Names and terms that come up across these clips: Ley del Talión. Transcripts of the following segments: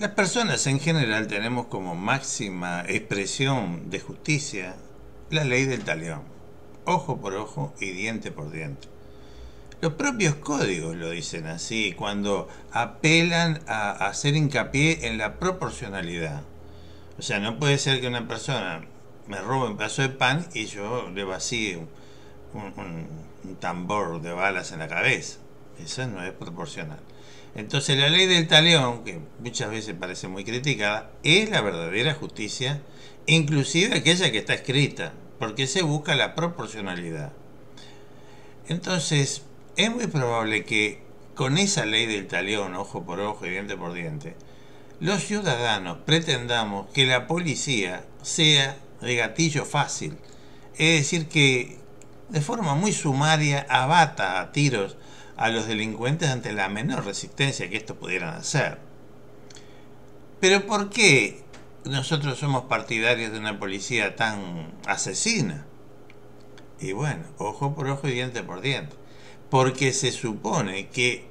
Las personas en general tenemos como máxima expresión de justicia la ley del talión, ojo por ojo y diente por diente. Los propios códigos lo dicen así cuando apelan a hacer hincapié en la proporcionalidad. O sea, no puede ser que una persona me robe un pedazo de pan y yo le vacíe un tambor de balas en la cabeza. Eso no es proporcional. Entonces la ley del talión, que muchas veces parece muy criticada, es la verdadera justicia, inclusive aquella que está escrita, porque se busca la proporcionalidad. Entonces es muy probable que con esa ley del talión, ojo por ojo y diente por diente, los ciudadanos pretendamos que la policía sea de gatillo fácil, es decir, que de forma muy sumaria abata a tiros a los delincuentes ante la menor resistencia que estos pudieran hacer. Pero ¿por qué nosotros somos partidarios de una policía tan asesina? Y bueno, ojo por ojo y diente por diente. Porque se supone que,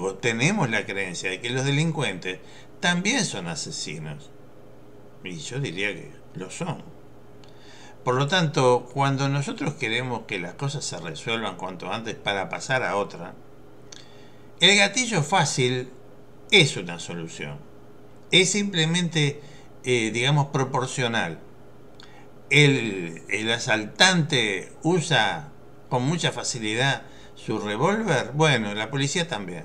o tenemos la creencia de que los delincuentes también son asesinos. Y yo diría que lo son. Por lo tanto, cuando nosotros queremos que las cosas se resuelvan cuanto antes para pasar a otra, el gatillo fácil es una solución, es simplemente, digamos, proporcional. El asaltante usa con mucha facilidad su revólver, bueno, la policía también.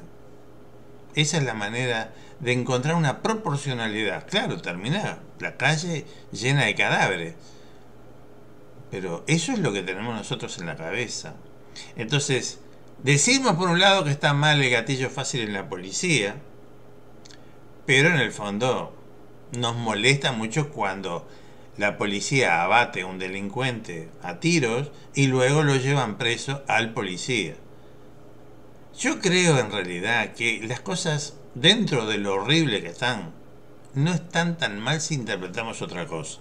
Esa es la manera de encontrar una proporcionalidad. Claro, terminar la calle llena de cadáveres, pero eso es lo que tenemos nosotros en la cabeza. Entonces, decimos por un lado que está mal el gatillo fácil en la policía, pero en el fondo nos molesta mucho cuando la policía abate a un delincuente a tiros y luego lo llevan preso al policía. Yo creo en realidad que las cosas, dentro de lo horrible que están, no están tan mal si interpretamos otra cosa.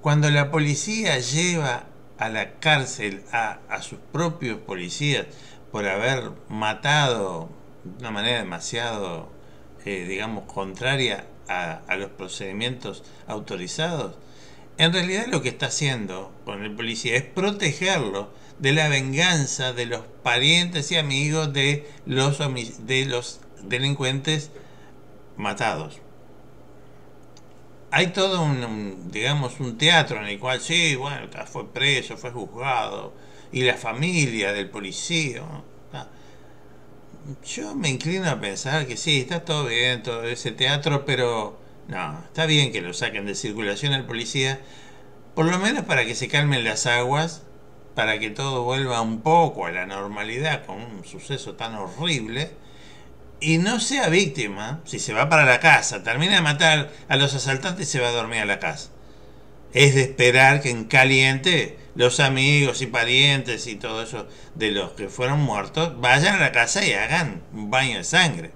Cuando la policía lleva a la cárcel a sus propios policías por haber matado de una manera demasiado, digamos, contraria a los procedimientos autorizados, en realidad lo que está haciendo con el policía es protegerlo de la venganza de los parientes y amigos de los delincuentes matados. Hay todo digamos, un teatro en el cual, sí, bueno, fue preso, fue juzgado, y la familia del policía, ¿no? Yo me inclino a pensar que sí, está todo bien, todo ese teatro, pero no, está bien que lo saquen de circulación al policía, por lo menos para que se calmen las aguas, para que todo vuelva un poco a la normalidad con un suceso tan horrible, y no sea víctima. Si se va para la casa, termina de matar a los asaltantes y se va a dormir a la casa. Es de esperar que en caliente los amigos y parientes y todo eso de los que fueron muertos vayan a la casa y hagan un baño de sangre.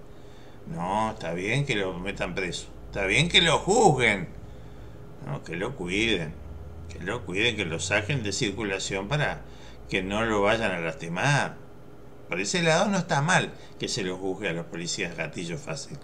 No, está bien que lo metan preso, está bien que lo juzguen, no, que lo cuiden, que lo saquen de circulación para que no lo vayan a lastimar. Por ese lado no está mal que se los juzgue a los policías gatillo fácil.